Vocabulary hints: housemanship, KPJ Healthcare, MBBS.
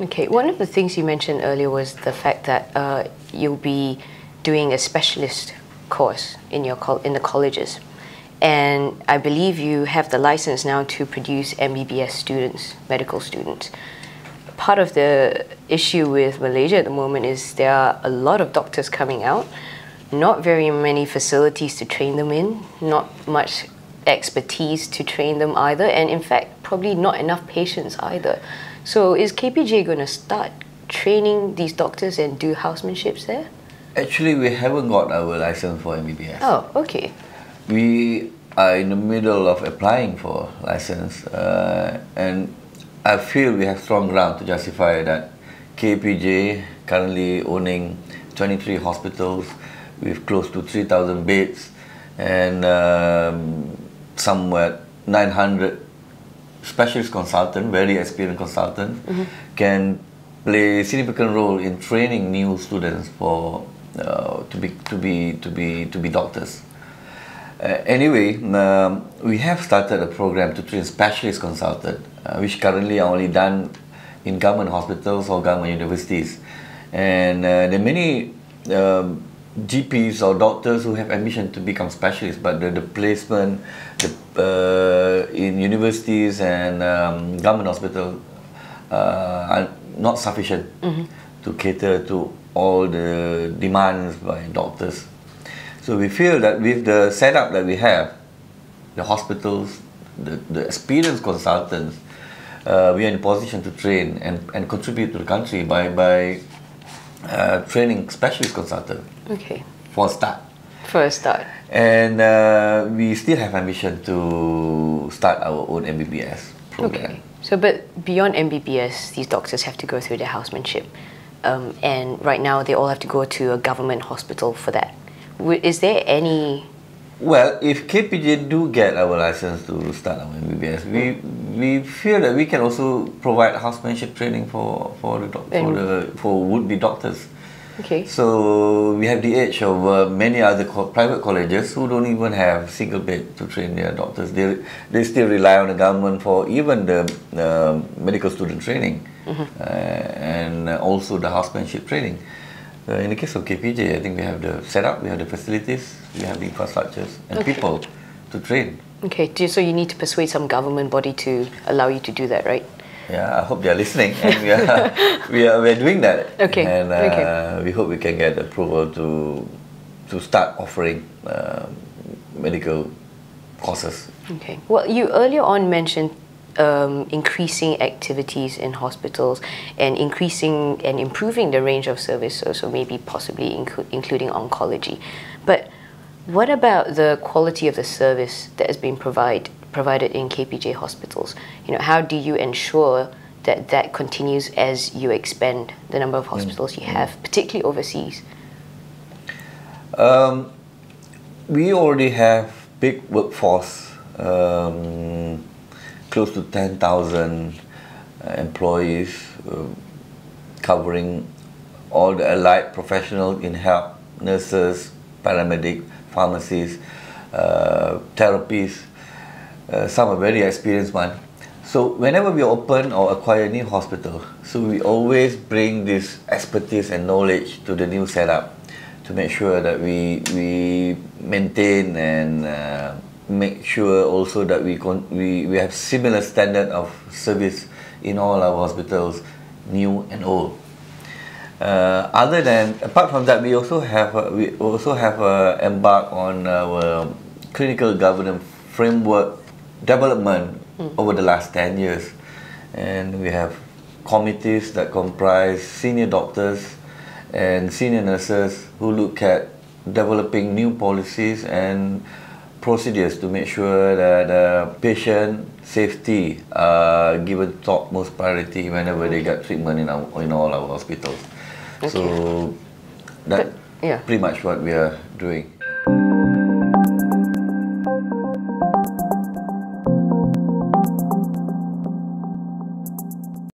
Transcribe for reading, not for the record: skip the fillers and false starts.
Okay, one of the things you mentioned earlier was the fact that you'll be doing a specialist course in your in the colleges, and I believe you have the license now to produce MBBS students, medical students. Part of the issue with Malaysia at the moment is there are a lot of doctors coming out, not very many facilities to train them in, not much expertise to train them either, and in fact probably not enough patients either. So is KPJ going to start training these doctors and do housemanships there? Actually, we haven't got our license for MBBS. Oh, okay. We are in the middle of applying for license, and I feel we have strong ground to justify that. KPJ currently owning 23 hospitals with close to 3,000 beds and somewhat 900 specialist consultants, very experienced consultants, can play a significant role in training new students for to be doctors. Anyway, we have started a program to train specialist consultants, which currently are only done in government hospitals or government universities, and there are many GPs or doctors who have ambition to become specialists, but the placement in universities and government hospitals are not sufficient to cater to all the demands by doctors. So we feel that with the setup that we have, the hospitals, the experienced consultants, we are in a position to train and contribute to the country by training specialist consultant. Okay. For a start. For a start. And we still have ambition to start our own MBBS program. Okay. So, but beyond MBBS, these doctors have to go through their housemanship, and right now they all have to go to a government hospital for that. Is there any? Well, if KPJ do get our license to start our MBBS, we feel that we can also provide housemanship training for would-be doctors. Okay. So we have the edge of many other private colleges who don't even have single bed to train their doctors. They still rely on the government for even the medical student training and also the housemanship training. In the case of KPJ, I think we have the setup, we have the facilities, we have the infrastructures and people to train. Okay, so you need to persuade some government body to allow you to do that, right? Yeah, I hope they are listening, and we are doing that. Okay. And we hope we can get approval to start offering medical courses. Okay. Well, you earlier on mentioned increasing activities in hospitals and increasing and improving the range of service, so maybe possibly including oncology. But what about the quality of the service that has been provided in KPJ hospitals? You know, how do you ensure that that continues as you expand the number of hospitals you have, particularly overseas? We already have big workforce, close to 10,000 employees, covering all the allied professionals in health, nurses, paramedics, pharmacists, therapists. Some are very experienced ones. So whenever we open or acquire a new hospital, so we always bring this expertise and knowledge to the new setup to make sure that we maintain and make sure also that we have similar standard of service in all our hospitals, new and old. Apart from that, we also have embarked on our clinical governance framework development over the last 10 years, and we have committees that comprise senior doctors and senior nurses who look at developing new policies and procedures to make sure that patient safety are given topmost priority whenever they get treatment in all our hospitals. Okay. So that's pretty much what we are doing.